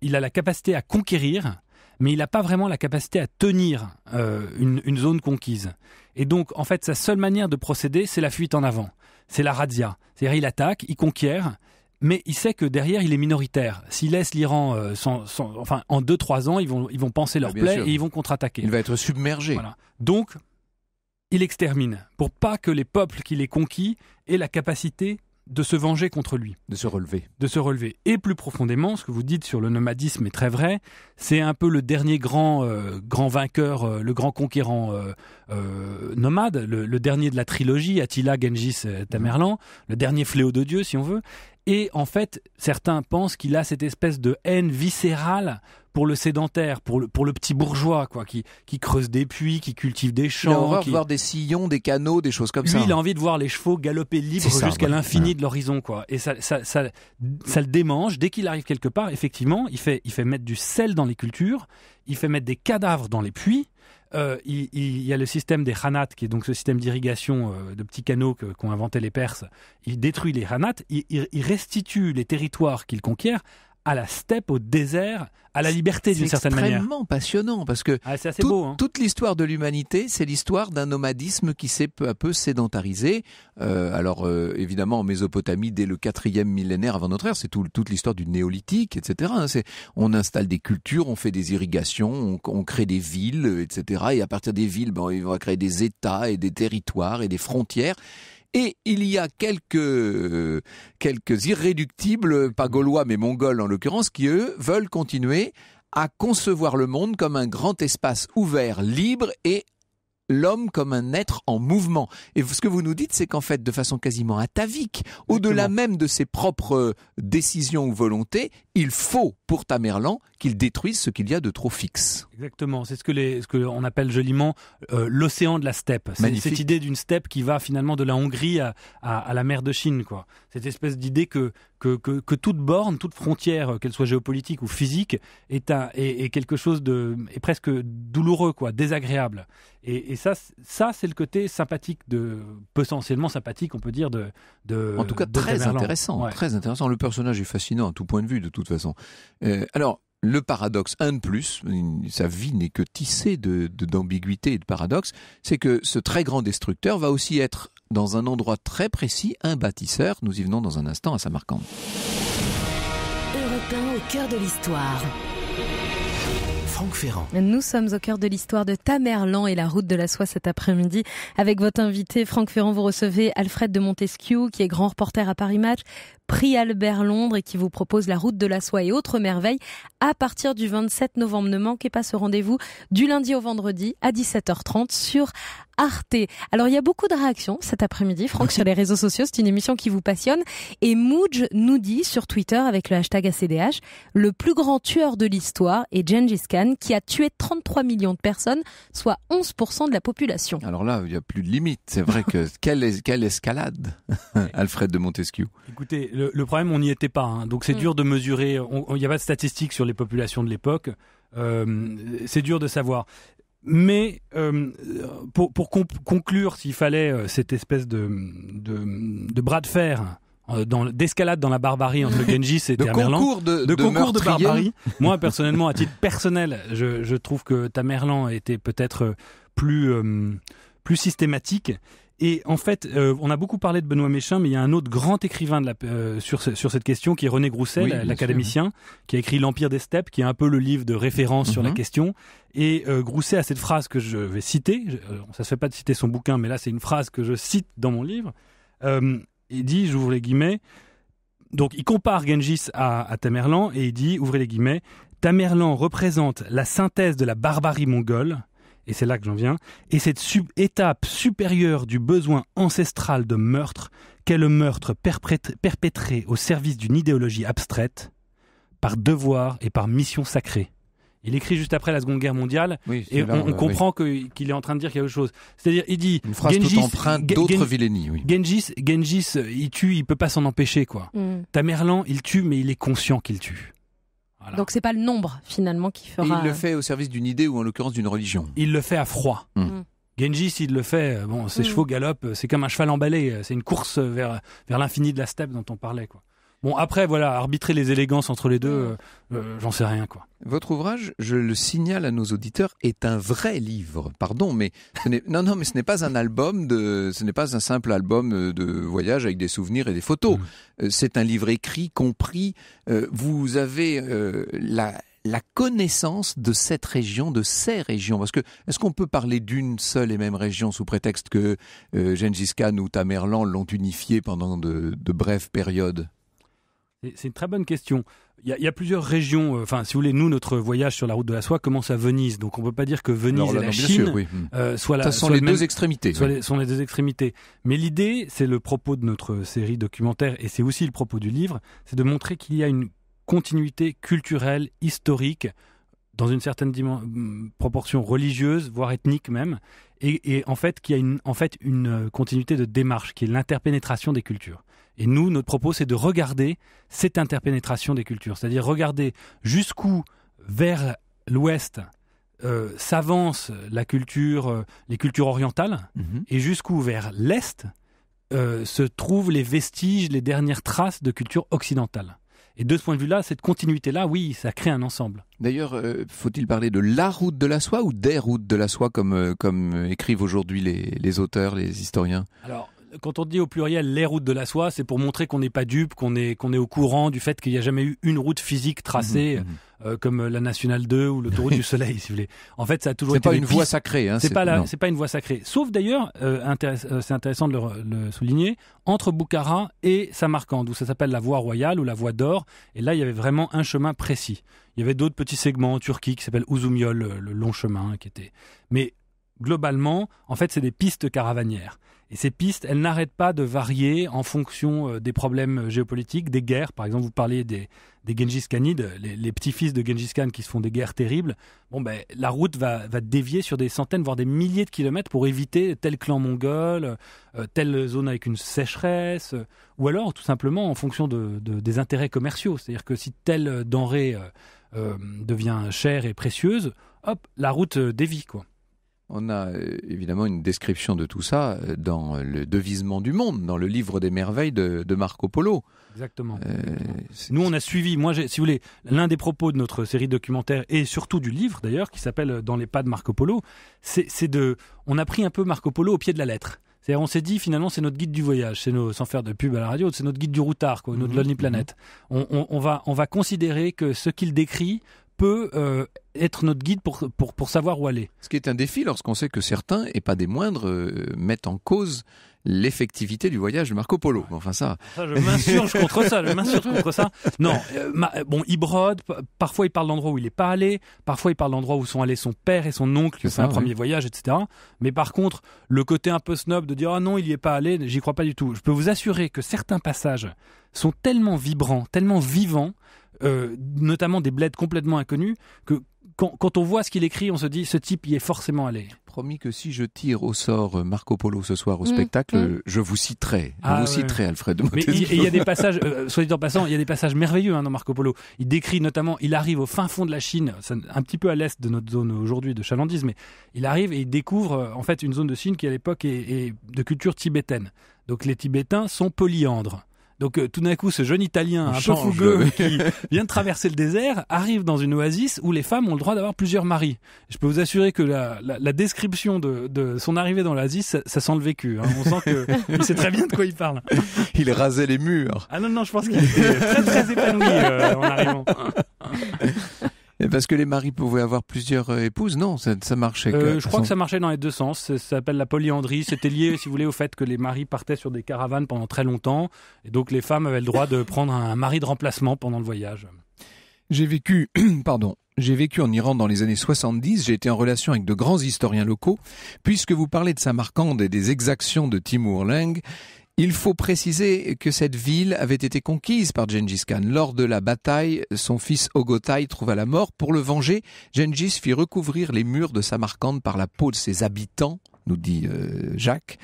Il a la capacité à conquérir, mais il n'a pas vraiment la capacité à tenir euh, une, une zone conquise. Et donc, en fait, sa seule manière de procéder, c'est la fuite en avant. C'est la razzia. C'est-à-dire, il attaque, il conquiert, mais il sait que derrière, il est minoritaire. S'il laisse l'Iran, euh, sans, sans, enfin, en deux trois ans, ils vont, ils vont penser leur ah, plaie sûr. Et ils vont contre-attaquer. Il va être submergé. Voilà. Donc, il extermine pour pas que les peuples qu'il ait conquis aient la capacité de se venger contre lui. De se relever. De se relever. Et plus profondément, ce que vous dites sur le nomadisme est très vrai, c'est un peu le dernier grand, euh, grand vainqueur, euh, le grand conquérant euh, euh, nomade, le, le dernier de la trilogie, Attila, Gengis, Tamerlan, le dernier fléau de Dieu, si on veut. Et en fait, certains pensent qu'il a cette espèce de haine viscérale pour le sédentaire, pour le, pour le petit bourgeois, quoi, qui, qui creuse des puits, qui cultive des champs. Il a envie qui... de voir des sillons, des canaux, des choses comme Lui, ça. Lui, il a envie de voir les chevaux galoper libres jusqu'à ouais. l'infini ouais. de l'horizon, quoi. Et ça, ça, ça, ça, ça le démange. Dès qu'il arrive quelque part, effectivement, il fait, il fait mettre du sel dans les cultures, il fait mettre des cadavres dans les puits. Euh, il, il y a le système des khanats, qui est donc ce système d'irrigation euh, de petits canaux que, qu'ont inventé les Perses. Il détruit les khanats, il, il, il restitue les territoires qu'il conquiert à la steppe, au désert, à la liberté d'une certaine manière. C'est extrêmement passionnant parce que ah, c'est assez tout, beau, hein. Toute l'histoire de l'humanité, c'est l'histoire d'un nomadisme qui s'est peu à peu sédentarisé. Euh, alors euh, évidemment en Mésopotamie, dès le quatrième millénaire avant notre ère, c'est tout, toute l'histoire du néolithique, et cetera. C'est, on installe des cultures, on fait des irrigations, on, on crée des villes, et cetera. Et à partir des villes, ben, on va créer des États et des territoires et des frontières. Et il y a quelques, euh, quelques irréductibles, pas gaulois mais mongols en l'occurrence, qui eux veulent continuer à concevoir le monde comme un grand espace ouvert, libre et l'homme comme un être en mouvement. Et ce que vous nous dites, c'est qu'en fait, de façon quasiment atavique, au-delà même de ses propres décisions ou volontés, il faut, pour Tamerlan, qu'il détruise ce qu'il y a de trop fixe. Exactement. C'est ce que les, ce que on appelle joliment euh, l'océan de la steppe. C'est cette idée d'une steppe qui va finalement de la Hongrie à, à, à la mer de Chine, quoi. Cette espèce d'idée que Que, que, que toute borne, toute frontière, qu'elle soit géopolitique ou physique, est, un, est, est quelque chose de est presque douloureux, quoi, désagréable. Et, et ça, ça c'est le côté sympathique, de, potentiellement sympathique, on peut dire, de, de en tout cas, de très Tamerlan. Intéressant, ouais. Très intéressant. Le personnage est fascinant à tout point de vue, de toute façon. Euh, alors, le paradoxe, un de plus, sa vie n'est que tissée de, de, d'ambiguïté et de paradoxe, c'est que ce très grand destructeur va aussi être dans un endroit très précis, un bâtisseur. Nous y venons dans un instant à Samarcande. Europe un au cœur de l'histoire. Franck Ferrand. Nous sommes au cœur de l'histoire de Tamerlan et la route de la soie cet après-midi. Avec votre invité Franck Ferrand, vous recevez Alfred de Montesquiou, qui est grand reporter à Paris Match, prix Albert Londres et qui vous propose la route de la soie et autres merveilles à partir du vingt-sept novembre. Ne manquez pas ce rendez-vous du lundi au vendredi à dix-sept heures trente sur Arte. Alors, il y a beaucoup de réactions cet après-midi, Franck, sur les réseaux sociaux. C'est une émission qui vous passionne. Et Moudj nous dit sur Twitter, avec le hashtag A C D H, le plus grand tueur de l'histoire est Gengis Khan, qui a tué trente-trois millions de personnes, soit onze pour cent de la population. Alors là, il n'y a plus de limite. C'est vrai que quelle, es- quelle escalade, Alfred de Montesquiou. Écoutez, le, le problème, on n'y était pas. Hein. Donc, c'est mmh. dur de mesurer. Il n'y a pas de statistiques sur les populations de l'époque. Euh, c'est dur de savoir. Mais euh, pour, pour conclure, s'il fallait euh, cette espèce de, de, de bras de fer, euh, dans, d'escalade dans la barbarie entre Gengis et Tamerlan, concours de, de, de concours de barbarie, moi personnellement, à titre personnel, je, je trouve que Tamerlan était peut-être plus, euh, plus systématique. Et en fait, euh, on a beaucoup parlé de Benoist-Méchin, mais il y a un autre grand écrivain de la, euh, sur, ce, sur cette question qui est René Grousset, oui, l'académicien, sûr, oui. qui a écrit L'Empire des Steppes, qui est un peu le livre de référence mm-hmm. sur la question. Et euh, Grousset a cette phrase que je vais citer. Je, ça ne se fait pas de citer son bouquin, mais là, c'est une phrase que je cite dans mon livre. Euh, il dit, j'ouvre les guillemets, donc il compare Gengis à, à Tamerlan et il dit, ouvrez les guillemets, Tamerlan représente la synthèse de la barbarie mongole. Et c'est là que j'en viens, et cette sub- étape supérieure du besoin ancestral de meurtre qu'est le meurtre perprét- perpétré au service d'une idéologie abstraite, par devoir et par mission sacrée. Il écrit juste après la Seconde Guerre mondiale, oui, et là, on, on euh, comprend oui. que, qu'il est en train de dire qu'il y a autre chose. C'est-à-dire, il dit... Une phrase Gengis, tout empreinte d'autres Gen- vilainies. Oui. Gengis, Gengis, il tue, il peut pas s'en empêcher, quoi. Mm. Tamerlan, il tue, mais il est conscient qu'il tue. Voilà. Donc c'est pas le nombre finalement qui fera... Et il le fait au service d'une idée ou en l'occurrence d'une religion. Il le fait à froid. Mmh. Mmh. Gengis, il le fait, bon, ses mmh. chevaux galopent, c'est comme un cheval emballé, c'est une course vers, vers l'infini de la steppe dont on parlait, quoi. Bon, après, voilà, arbitrer les élégances entre les deux, euh, j'en sais rien, quoi. Votre ouvrage, je le signale à nos auditeurs, est un vrai livre. Pardon, mais ce n'est, non, non, mais ce n'est pas un album de, ce n'est pas un simple album de voyage avec des souvenirs et des photos. Mmh. C'est un livre écrit, compris. Euh, vous avez euh, la, la connaissance de cette région, de ces régions. Parce que, est-ce qu'on peut parler d'une seule et même région sous prétexte que euh, Gengis Khan ou Tamerlan l'ont unifiée pendant de, de brèves périodes? C'est une très bonne question. Il y a, il y a plusieurs régions. Enfin, euh, si vous voulez, nous, notre voyage sur la route de la soie commence à Venise. Donc, on ne peut pas dire que Venise non, là, et la non, Chine sûr, oui. euh, soient la, ça sont soit les le même, deux extrémités. Soit oui. les, sont les deux extrémités. Mais l'idée, c'est le propos de notre série documentaire et c'est aussi le propos du livre, c'est de montrer qu'il y a une continuité culturelle, historique, dans une certaine dimen- proportion religieuse, voire ethnique même, et, et en fait, qu'il y a une, en fait une continuité de démarche, qui est l'interpénétration des cultures. Et nous, notre propos, c'est de regarder cette interpénétration des cultures, c'est-à-dire regarder jusqu'où, vers l'ouest, euh, s'avance la culture, euh, les cultures orientales, mm-hmm. et jusqu'où, vers l'est, euh, se trouvent les vestiges, les dernières traces de culture occidentale. Et de ce point de vue-là, cette continuité-là, oui, ça crée un ensemble. D'ailleurs, euh, faut-il parler de la route de la soie ou des routes de la soie, comme, euh, comme écrivent aujourd'hui les, les auteurs, les historiens ? Alors, quand on dit au pluriel les routes de la soie, c'est pour montrer qu'on n'est pas dupe, qu'on est, qu'on est au courant du fait qu'il n'y a jamais eu une route physique tracée, mmh, mmh. Euh, comme la Nationale deux ou l'autoroute du Soleil, si vous voulez. En fait, ça a toujours c'est été... Pas une voie sacrée, hein, c'est, c'est, pas la, c'est pas une voie sacrée. Sauf d'ailleurs, euh, intéress, euh, c'est intéressant de le, le souligner, entre Boukhara et Samarcande, où ça s'appelle la voie royale ou la voie d'or. Et là, il y avait vraiment un chemin précis. Il y avait d'autres petits segments en Turquie qui s'appellent Ouzumiol, le, le long chemin qui était... Mais globalement, en fait, c'est des pistes caravanières. Et ces pistes, elles n'arrêtent pas de varier en fonction des problèmes géopolitiques, des guerres. Par exemple, vous parliez des, des Gengiskhanides, les, les petits-fils de Gengis Khan qui se font des guerres terribles. Bon, ben, la route va, va dévier sur des centaines, voire des milliers de kilomètres pour éviter tel clan mongol, euh, telle zone avec une sécheresse, euh, ou alors tout simplement en fonction de, de, des intérêts commerciaux. C'est-à-dire que si telle denrée euh, euh, devient chère et précieuse, hop, la route dévie, quoi. On a évidemment une description de tout ça dans le devisement du monde, dans le livre des merveilles de, de Marco Polo. Exactement. Euh, Nous, on a suivi, moi, j'ai, si vous voulez, l'un des propos de notre série documentaire et surtout du livre d'ailleurs, qui s'appelle Dans les pas de Marco Polo, c'est, c'est de, on a pris un peu Marco Polo au pied de la lettre. C'est-à-dire, on s'est dit, finalement, c'est notre guide du voyage, c'est nos, sans faire de pub à la radio, c'est notre guide du routard, quoi, notre mmh, Lonely Planet. Mmh. On, on, on va, on va considérer que ce qu'il décrit peut euh, être notre guide pour, pour, pour savoir où aller. Ce qui est un défi lorsqu'on sait que certains, et pas des moindres, euh, mettent en cause l'effectivité du voyage de Marco Polo. Enfin ça... ça je m'insurge contre ça, je m'insurge contre ça. Non, euh, ma, bon, il brode, parfois il parle d'endroits où il n'est pas allé, parfois il parle d'endroits où sont allés son père et son oncle, c'est un ouais. premier voyage, et cetera. Mais par contre, le côté un peu snob de dire « Ah oh non, il n'y est pas allé », j'y crois pas du tout. Je peux vous assurer que certains passages sont tellement vibrants, tellement vivants, euh, notamment des bleds complètement inconnus, que quand, quand on voit ce qu'il écrit, on se dit « ce type y est forcément allé ». Promis que si je tire au sort Marco Polo ce soir au mmh, spectacle, mmh. je vous citerai, ah, je vous ouais. citerai Alfred de Montesquiou. Mais il y a des passages, euh, soit dit en passant, il y a des passages merveilleux hein, dans Marco Polo. Il décrit notamment, il arrive au fin fond de la Chine, un petit peu à l'est de notre zone aujourd'hui de chalandise, mais il arrive et il découvre en fait une zone de Chine qui à l'époque est, est de culture tibétaine. Donc les Tibétains sont polyandres. Donc euh, tout d'un coup, ce jeune Italien un peu fougueux qui vient de traverser le désert arrive dans une oasis où les femmes ont le droit d'avoir plusieurs maris. Je peux vous assurer que la, la, la description de, de son arrivée dans l'oasis, ça, ça sent le vécu. Hein. On sent qu'il sait très bien de quoi il parle. Il rasait les murs. Ah non, non, je pense qu'il était très très épanoui euh, en arrivant. Parce que les maris pouvaient avoir plusieurs épouses, non, ça, ça marchait. Euh, je crois que ça marchait dans les deux sens. Ça, ça s'appelle la polyandrie. C'était lié, si vous voulez, au fait que les maris partaient sur des caravanes pendant très longtemps. Et donc les femmes avaient le droit de prendre un mari de remplacement pendant le voyage. J'ai vécu, pardon, j'ai vécu en Iran dans les années soixante-dix. J'ai été en relation avec de grands historiens locaux. Puisque vous parlez de Samarcande et des exactions de Timur Lenk, il faut préciser que cette ville avait été conquise par Gengis Khan. Lors de la bataille, son fils Oghotai trouva la mort. Pour le venger, Gengis fit recouvrir les murs de Samarcande par la peau de ses habitants, nous dit euh, Jacques.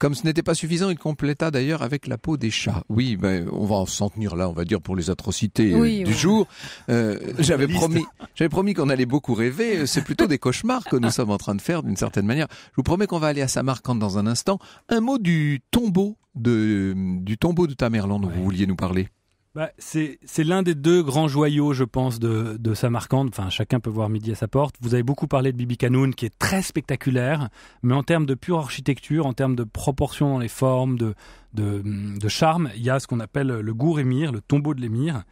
Comme ce n'était pas suffisant, il compléta d'ailleurs avec la peau des chats. Oui, ben, on va s'en tenir là, on va dire, pour les atrocités oui, euh, du ouais. jour. Euh, j'avais promis, j'avais promis qu'on allait beaucoup rêver. C'est plutôt des cauchemars que nous sommes en train de faire d'une certaine manière. Je vous promets qu'on va aller à Samarcande dans un instant. Un mot du tombeau de, du tombeau de Tamerlan dont ouais. vous vouliez nous parler. Bah, c'est l'un des deux grands joyaux, je pense, de, de Samarcande. Enfin, chacun peut voir midi à sa porte. Vous avez beaucoup parlé de Bibi Khanoum, qui est très spectaculaire, mais en termes de pure architecture, en termes de proportions dans les formes, de, de, de charme, il y a ce qu'on appelle le gour émir, le tombeau de l'émir,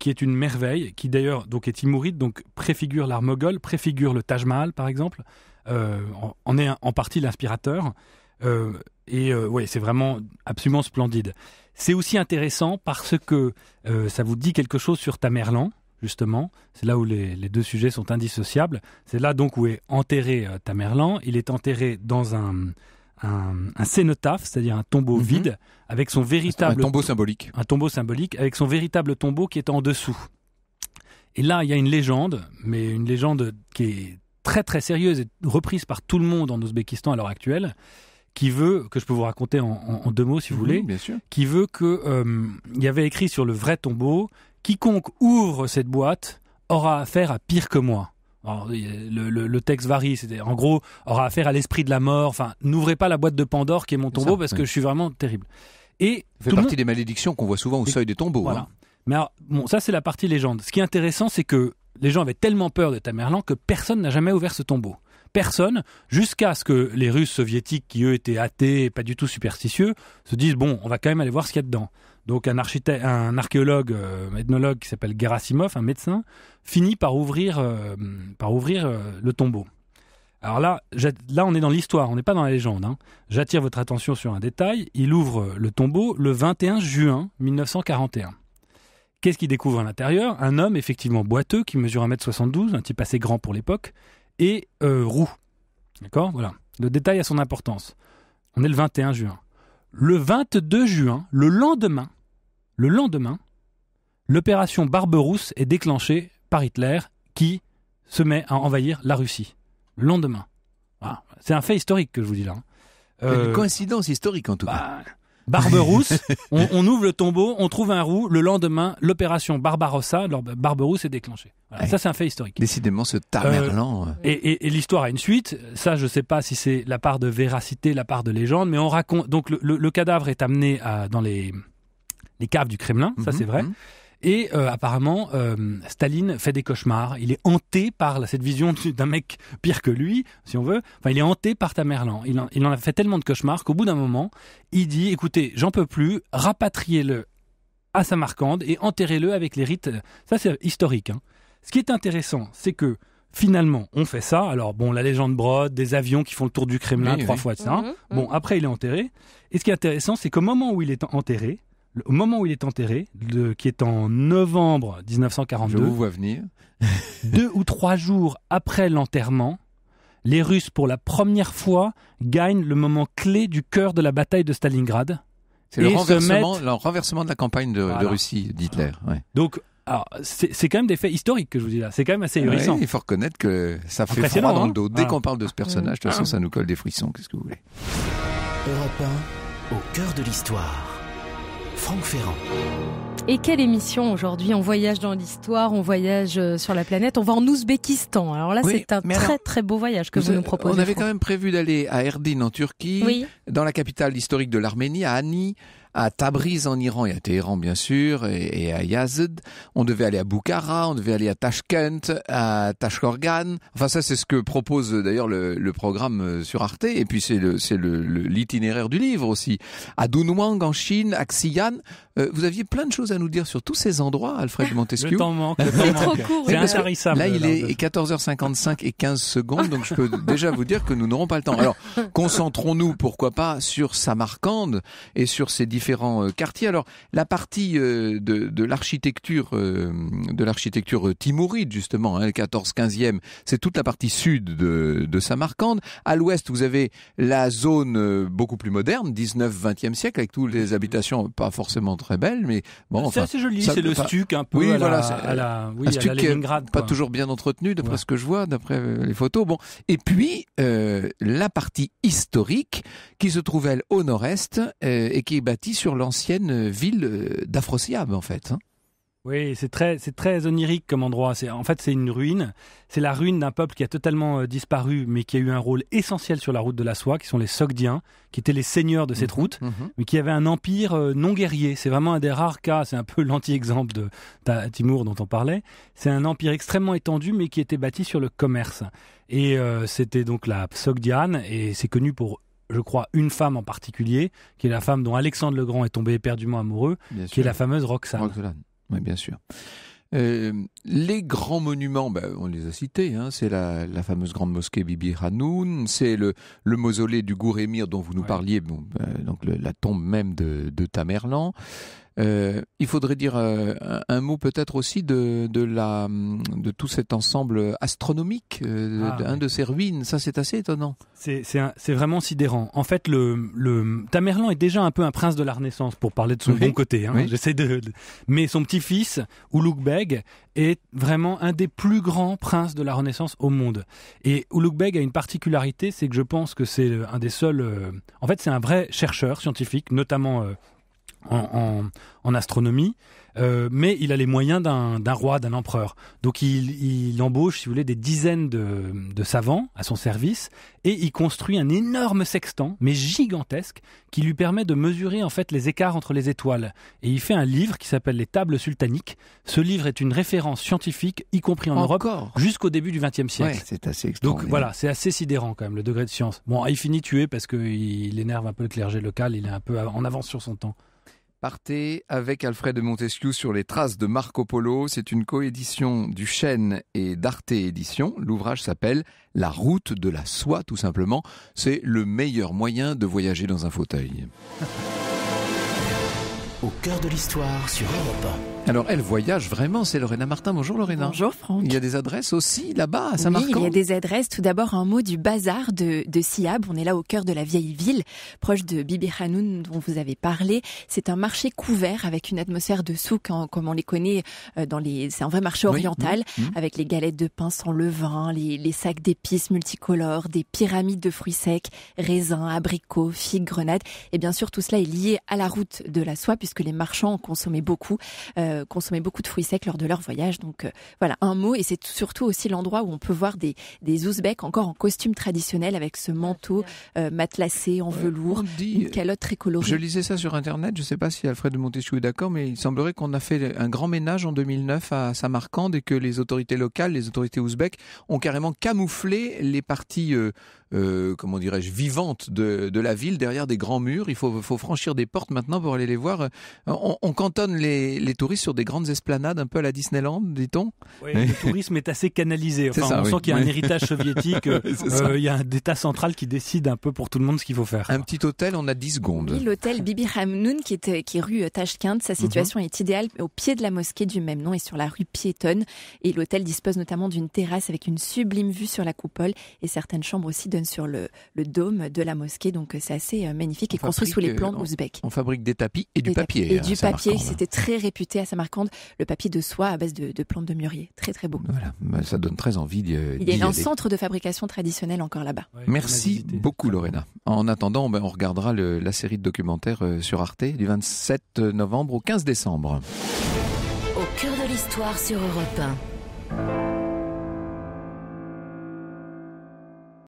qui est une merveille, qui d'ailleurs donc est timouride, donc préfigure l'art moghol, préfigure le Taj Mahal, par exemple, euh, en est en partie l'inspirateur. Euh, et euh, oui, c'est vraiment absolument splendide. C'est aussi intéressant parce que euh, ça vous dit quelque chose sur Tamerlan, justement. C'est là où les, les deux sujets sont indissociables. C'est là donc où est enterré euh, Tamerlan. Il est enterré dans un, un, un cénotaphe, c'est-à-dire un tombeau mm-hmm. vide, avec son véritable... Un tombeau symbolique. Un tombeau symbolique, avec son véritable tombeau qui est en dessous. Et là, il y a une légende, mais une légende qui est très très sérieuse et reprise par tout le monde en Ouzbékistan à l'heure actuelle, qui veut, que je peux vous raconter en, en, en deux mots si vous voulez, oui, bien sûr. Qui veut que, euh, il y avait écrit sur le vrai tombeau, quiconque ouvre cette boîte aura affaire à pire que moi. Alors, le, le, le texte varie, c'est en gros, aura affaire à l'esprit de la mort, enfin, n'ouvrez pas la boîte de Pandore qui est mon tombeau ça, parce oui. que je suis vraiment terrible. Et ça fait tout partie monde... des malédictions qu'on voit souvent au et, seuil des tombeaux. Voilà. Hein. Mais alors, bon, ça c'est la partie légende. Ce qui est intéressant, c'est que les gens avaient tellement peur de Tamerlan que personne n'a jamais ouvert ce tombeau. Personne, jusqu'à ce que les Russes soviétiques, qui eux étaient athées et pas du tout superstitieux, se disent « bon, on va quand même aller voir ce qu'il y a dedans ». Donc un, un archéologue, euh, ethnologue qui s'appelle Gerasimov, un médecin, finit par ouvrir, euh, par ouvrir euh, le tombeau. Alors là, là on est dans l'histoire, on n'est pas dans la légende. Hein. J'attire votre attention sur un détail, il ouvre le tombeau le vingt et un juin mille neuf cent quarante et un. Qu'est-ce qu'il découvre à l'intérieur? Un homme effectivement boiteux qui mesure un mètre soixante-douze, un type assez grand pour l'époque, et euh, roux. D'accord, voilà. Le détail a son importance. On est le vingt et un juin. Le vingt-deux juin, le lendemain, le lendemain, l'opération Barberousse est déclenchée par Hitler qui se met à envahir la Russie. Le lendemain. Voilà. C'est un fait historique que je vous dis là. Hein. Euh, une coïncidence historique en tout bah, cas. Barberousse, on, on ouvre le tombeau, on trouve un roux, le lendemain, l'opération Barbarossa, Barberousse est déclenchée. Voilà, ouais. Ça, c'est un fait historique. Décidément, ce Tamerlan... Euh, et et, et l'histoire a une suite. Ça, je ne sais pas si c'est la part de véracité, la part de légende, mais on raconte... Donc, le, le, le cadavre est amené à, dans les, les caves du Kremlin, ça, mmh, c'est vrai. Mmh. Et euh, apparemment, euh, Staline fait des cauchemars. Il est hanté par cette vision d'un mec pire que lui, si on veut. Enfin, il est hanté par Tamerlan. Il en, il en a fait tellement de cauchemars qu'au bout d'un moment, il dit « Écoutez, j'en peux plus, rapatriez-le à Samarcande et enterrez-le avec les rites... » Ça, c'est historique. Hein. Ce qui est intéressant, c'est que Finalement, on fait ça. Alors, bon, la légende brode, des avions qui font le tour du Kremlin oui, trois oui. fois de ça. Mmh, mmh. Bon, après, il est enterré. Et ce qui est intéressant, c'est qu'au moment où il est enterré, le, au moment où il est enterré, le, qui est en novembre mille neuf cent quarante-deux, je vous vois venir. deux ou trois jours après l'enterrement, les Russes, pour la première fois, gagnent le moment clé du cœur de la bataille de Stalingrad. C'est le renversement, mettent... le renversement de la campagne de, voilà. de Russie d'Hitler. Ouais. Donc, alors, c'est, c'est quand même des faits historiques que je vous dis là. C'est quand même assez ahurissant. Ouais, il faut reconnaître que ça fait froid dans le dos. Hein. Dès ah. qu'on parle de ce personnage, de toute façon, ça nous colle des frissons. Qu'est-ce que vous voulez ? Europe un, au cœur de l'histoire. Franck Ferrand. Et quelle émission aujourd'hui ? On voyage dans l'histoire, on voyage sur la planète, on va en Ouzbékistan. Alors là, oui, c'est un très alors, très beau voyage que vous, vous nous proposez. On avait quand même prévu d'aller à Erdine en Turquie, oui. dans la capitale historique de l'Arménie, à Ani, à Tabriz en Iran et à Téhéran bien sûr, et, et à Yazd. On devait aller à Boukhara, on devait aller à Tachkent, à Tashkorgan. Enfin ça, c'est ce que propose d'ailleurs le, le programme sur Arte. Et puis c'est, le, c'est le, le, l'itinéraire du livre aussi. À Dunhuang en Chine, à Xi'an. Euh, vous aviez plein de choses à nous dire sur tous ces endroits, Alfred de Montesquiou. Le temps manque, le temps c'est manque. Trop court. C'est intarissable. Là, il est quatorze heures cinquante-cinq et quinze secondes, donc je peux déjà vous dire que nous n'aurons pas le temps. Alors, concentrons-nous, pourquoi pas, sur Samarcande et sur ses différents euh, quartiers. Alors, la partie euh, de, de l'architecture, euh, de l'architecture timouride, justement, hein, quatorze quinzième, c'est toute la partie sud de, de Samarcande. À l'ouest, vous avez la zone euh, beaucoup plus moderne, dix-neuvième vingtième siècle, avec toutes les habitations pas forcément très belles, mais bon. Enfin, c'est assez joli, ça, c'est le stuc un peu oui, à, voilà, la, à la, oui, un stuc à la Leningrad. Pas toujours bien entretenu, d'après ouais. ce que je vois, d'après les photos. Bon, et puis euh, la partie historique qui se trouve elle au nord-est euh, et qui est bâtie sur l'ancienne ville d'Afrosiab en fait. Hein. Oui, c'est très, c'est très onirique comme endroit. C'est, en fait, c'est une ruine. C'est la ruine d'un peuple qui a totalement euh, disparu, mais qui a eu un rôle essentiel sur la route de la soie, qui sont les Sogdiens, qui étaient les seigneurs de cette route, mmh, mmh. mais qui avaient un empire euh, non guerrier. C'est vraiment un des rares cas, c'est un peu l'anti-exemple de Timur dont on parlait. C'est un empire extrêmement étendu, mais qui était bâti sur le commerce. Et euh, c'était donc la Sogdiane, et c'est connu pour je crois, une femme en particulier, qui est la femme dont Alexandre le Grand est tombé éperdument amoureux, Bien qui sûr. Est la fameuse Roxane. Roxane. Oui, bien sûr. Euh, les grands monuments, ben, on les a cités, hein, c'est la, la fameuse grande mosquée Bibi Khanoum, c'est le, le mausolée du gour Émir dont vous nous ouais. parliez, bon, ben, donc le, la tombe même de, de Tamerlan. Euh, il faudrait dire euh, un, un mot peut-être aussi de, de, la, de tout cet ensemble astronomique, euh, ah, de, ouais. un de ces ruines, ça c'est assez étonnant. C'est, c'est, un, c'est vraiment sidérant. En fait, le, le Tamerlan est déjà un peu un prince de la Renaissance, pour parler de son oui. bon côté. Hein, oui. J'essaie de, de... Mais son petit-fils, Ulugh Beg, est vraiment un des plus grands princes de la Renaissance au monde. Et Ulugh Beg a une particularité, c'est que je pense que c'est un des seuls... Euh... En fait, c'est un vrai chercheur scientifique, notamment... Euh, En, en, en astronomie, euh, mais il a les moyens d'un, d'un roi, d'un empereur. Donc il, il embauche, si vous voulez, des dizaines de, de savants à son service et il construit un énorme sextant, mais gigantesque, qui lui permet de mesurer en fait les écarts entre les étoiles. Et il fait un livre qui s'appelle Les Tables Sultaniques. Ce livre est une référence scientifique, y compris en Encore. Europe, jusqu'au début du vingtième siècle. Ouais, c'est assez extraordinaire. Donc voilà, c'est assez sidérant quand même, le degré de science. Bon, il finit tué parce qu'il énerve un peu le clergé local, il est un peu en avance sur son temps. Partez avec Alfred de Montesquiou sur les traces de Marco Polo. C'est une coédition du Chêne et d'Arte Édition. L'ouvrage s'appelle « La route de la soie », tout simplement. C'est le meilleur moyen de voyager dans un fauteuil. Au cœur de l'histoire sur Europe un. Alors, elle voyage vraiment, c'est Lorena Martin. Bonjour Lorena. Bonjour Franck. Il y a des adresses aussi là-bas, à Saint-Marcande. Oui, il y a des adresses. Tout d'abord, un mot du bazar de, de Siab. On est là au cœur de la vieille ville, proche de Bibi Khanoum dont vous avez parlé. C'est un marché couvert avec une atmosphère de souk, hein, comme on les connaît dans les... C'est un vrai marché oriental, oui, oui, oui. avec les galettes de pain sans levain, les, les sacs d'épices multicolores, des pyramides de fruits secs, raisins, abricots, figues, grenades. Et bien sûr, tout cela est lié à la route de la soie, puisque les marchands ont consommé beaucoup, euh, consommé beaucoup de fruits secs lors de leur voyage. Donc euh, voilà, un mot, et c'est surtout aussi l'endroit où on peut voir des, des Ouzbeks encore en costume traditionnel avec ce manteau euh, matelassé en velours, euh, dit, une calotte très colorée. Je lisais ça sur Internet, je ne sais pas si Alfred de Montesquiou est d'accord, mais il semblerait qu'on a fait un grand ménage en deux mille neuf à Samarcande et que les autorités locales, les autorités ouzbèques, ont carrément camouflé les parties euh, euh, comment dirais-je, vivante de, de la ville, derrière des grands murs. Il faut, faut franchir des portes maintenant pour aller les voir. On, on cantonne les, les touristes sur des grandes esplanades, un peu à la Disneyland, dit-on. Oui, le tourisme est assez canalisé. Enfin, ça, on oui. sent qu'il y a oui. un héritage soviétique. Oui, euh, il y a un état central qui décide un peu pour tout le monde ce qu'il faut faire. Un petit hôtel, on a dix secondes. Oui, l'hôtel Bibi Khanoum, qui est, qui est rue Tachkent. Sa situation mm-hmm. est idéale au pied de la mosquée du même nom et sur la rue piétonne. Et l'hôtel dispose notamment d'une terrasse avec une sublime vue sur la coupole. Et certaines chambres aussi donnent sur le, le dôme de la mosquée. Donc c'est assez magnifique on et construit sous les plans on, ouzbeks. On fabrique des tapis et des du papier. Tapis. Et hein, du papier, c'était très réputé à Samarcande. Le papier de soie à base de, de plantes de mûrier. Très très beau. Voilà, ça donne très envie d'y aller. Il y a un centre de fabrication traditionnelle encore là-bas. Ouais, merci beaucoup Lorena. En attendant, ben, on regardera le, la série de documentaires sur Arte du vingt-sept novembre au quinze décembre. Au cœur de l'histoire sur Europe un.